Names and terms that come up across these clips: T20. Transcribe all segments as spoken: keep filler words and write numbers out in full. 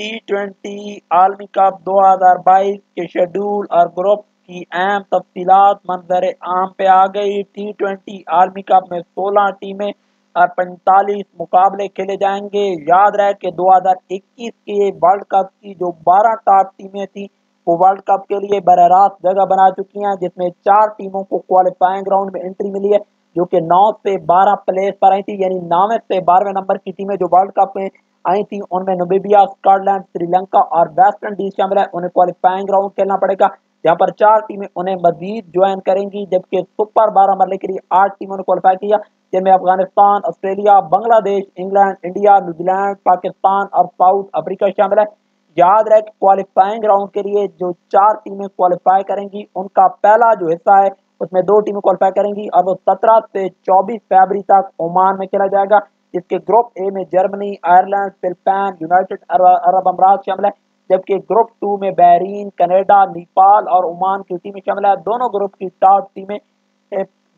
T twenty आलमी cup दो हज़ार बाईस के शेड्यूल और ग्रुप की अहम तफसीलात मंजर आम पे आ गई। टी ट्वेंटी आलमी कप में सोलह टीमें और पैंतालीस मुकाबले खेले जाएंगे। याद रहे कि दो हज़ार इक्कीस के वर्ल्ड कप की जो बारह टॉप टीमें थी वो वर्ल्ड कप के लिए बरह रास्त जगह बना चुकी हैं, जिसमें चार टीमों को क्वालिफाइंग राउंड में एंट्री मिली है, जो कि नौ से बारह प्लेस पर आई थी। यानी नौवें से बारहवें नंबर की टीमें जो वर्ल्ड कप में आई थी उनमें नामीबिया, स्कॉटलैंड, श्रीलंका और वेस्ट इंडीज शामिल है। उन्हें क्वालिफाइंग राउंड खेलना पड़ेगा, जहाँ पर चार टीमें उन्हें मजीद ज्वाइन करेंगी, जबकि सुपर बारह मरले के लिए आठ टीमों ने क्वालिफाई किया, जिनमें Afghanistan, Australia, Bangladesh, England, India, New Zealand, Pakistan और साउथ अफ्रीका शामिल है। याद रहे कि क्वालिफाइंग राउंड के लिए जो चार टीमें क्वालिफाई करेंगी उनका पहला जो हिस्सा है उसमें दो टीमें क्वालिफाई करेंगी और वो सत्रह से चौबीस फरवरी तक ओमान में खेला जाएगा, जिसके ग्रुप ए में Germany, Ireland, Philippine, United Arab Emirates शामिल है, जबकि ग्रुप टू में बहरीन, कनाडा, नेपाल और ओमान की टीमें शामिल है। दोनों ग्रुप की टॉप टीमें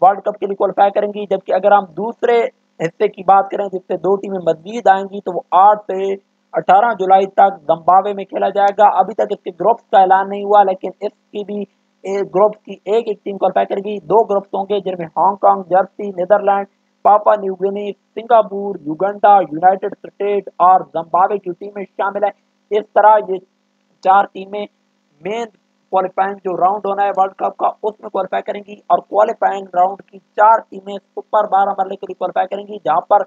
वर्ल्ड कप के लिए क्वालिफाई करेंगी, जबकि अगर हम दूसरे हिस्से की बात करें जिससे दो टीमें मजीद आएंगी तो वो आठ से अठारह जुलाई तक जिम्बाब्वे में खेला जाएगा। अभी तक इसके ग्रुप्स का ऐलान नहीं हुआ, लेकिन इसकी भी ग्रुप की एक एक टीम क्वालिफाई करेगी। दो ग्रुप्स होंगे जिनमें Hong Kong, Jersey, Netherland, Papua New Guinea, Singapore, Uganda, United State और जिम्बाब्वे की टीमें शामिल है। इस तरह ये चार टीमें मेन क्वालिफाइंग जो राउंड होना है वर्ल्ड कप का उसमें क्वालिफाई करेंगी और क्वालिफाइंग राउंड की चार टीमें सुपर बारह मरले के लिए क्वालिफाई करेंगी, जहां पर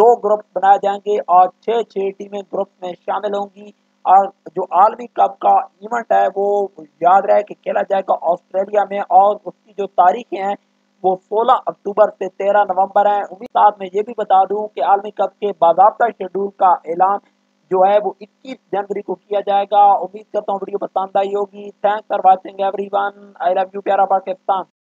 दो ग्रुप बनाए जाएंगे और छः छः टीमें ग्रुप में शामिल होंगी। और जो आलमी कप का इवेंट है वो याद रहे कि खेला जाएगा ऑस्ट्रेलिया में और उसकी जो तारीखें हैं वो सोलह अक्टूबर से तेरह नवम्बर है। उसी साथ में ये भी बता दूँ कि आलमी कप के बाकायदा शेड्यूल का ऐलान जो है वो इक्कीस जनवरी को किया जाएगा। उम्मीद करता हूँ वीडियो पसंद आई होगी। Thanks for watching everyone. I love you प्यारा पाकिस्तान।